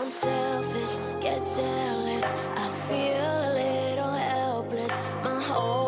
I'm selfish, get jealous, I feel a little helpless, my whole